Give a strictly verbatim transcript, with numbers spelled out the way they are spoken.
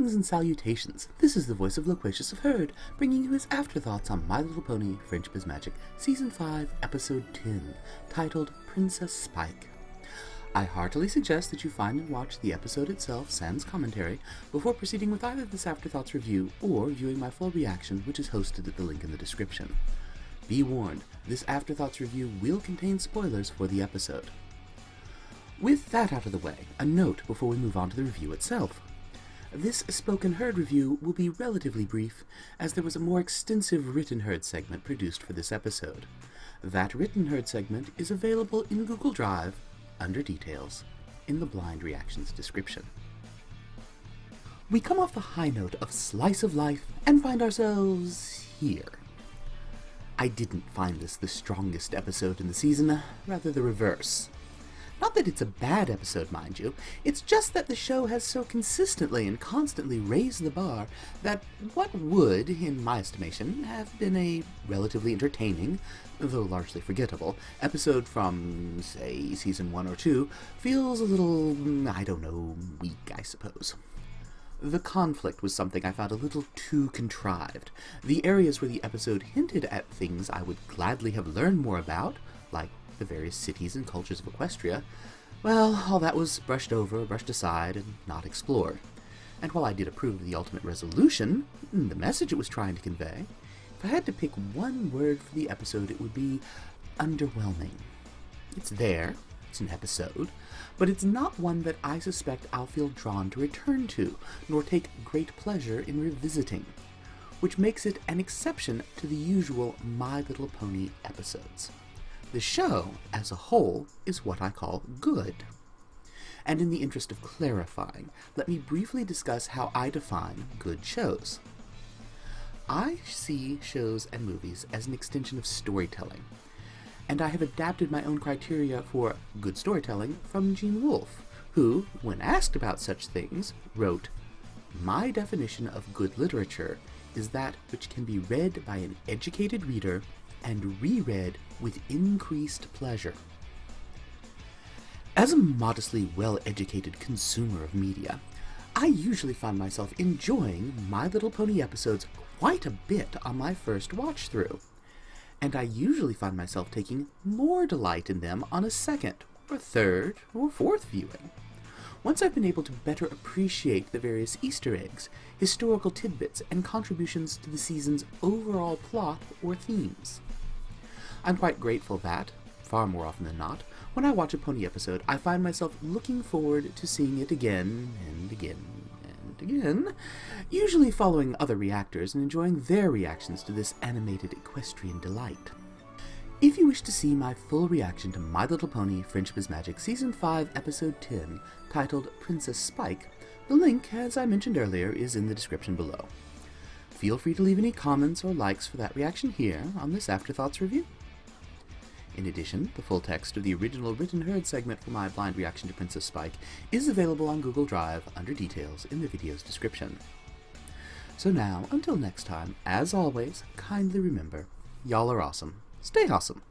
Greetings and salutations, this is the voice of Loquacious of Herd, bringing you his afterthoughts on My Little Pony, Friendship is Magic, Season five, Episode ten, titled Princess Spike. I heartily suggest that you find and watch the episode itself, sans commentary, before proceeding with either this afterthoughts review or viewing my full reaction, which is hosted at the link in the description. Be warned, this afterthoughts review will contain spoilers for the episode. With that out of the way, a note before we move on to the review itself. This spoken herd review will be relatively brief, as there was a more extensive written herd segment produced for this episode. That written herd segment is available in Google Drive, under details, in the Blind Reactions description. We come off the high note of Slice of Life and find ourselves here. I didn't find this the strongest episode in the season, rather the reverse. Not that it's a bad episode, mind you, it's just that the show has so consistently and constantly raised the bar that what would, in my estimation, have been a relatively entertaining, though largely forgettable, episode from, say, season one or two, feels a little, I don't know, weak, I suppose. The conflict was something I found a little too contrived. The areas where the episode hinted at things I would gladly have learned more about, like the various cities and cultures of Equestria, well, all that was brushed over, brushed aside, and not explored. And while I did approve of the ultimate resolution, the message it was trying to convey, if I had to pick one word for the episode, it would be underwhelming. It's there, it's an episode, but it's not one that I suspect I'll feel drawn to return to, nor take great pleasure in revisiting, which makes it an exception to the usual My Little Pony episodes. The show, as a whole, is what I call good. And in the interest of clarifying, let me briefly discuss how I define good shows. I see shows and movies as an extension of storytelling, and I have adapted my own criteria for good storytelling from Gene Wolfe, who, when asked about such things, wrote, "My definition of good literature is that which can be read by an educated reader and reread with increased pleasure." As a modestly well-educated consumer of media, I usually find myself enjoying My Little Pony episodes quite a bit on my first watch-through, and I usually find myself taking more delight in them on a second, or third, or fourth viewing. Once I've been able to better appreciate the various Easter eggs, historical tidbits, and contributions to the season's overall plot or themes. I'm quite grateful that, far more often than not, when I watch a pony episode, I find myself looking forward to seeing it again and again and again, usually following other reactors and enjoying their reactions to this animated equestrian delight. If you wish to see my full reaction to My Little Pony, Friendship is Magic, Season five, Episode ten, titled Princess Spike, the link, as I mentioned earlier, is in the description below. Feel free to leave any comments or likes for that reaction here on this Afterthoughts review. In addition, the full text of the original written herd segment for my blind reaction to Princess Spike is available on Google Drive under details in the video's description. So now, until next time, as always, kindly remember, y'all are awesome. Stay awesome.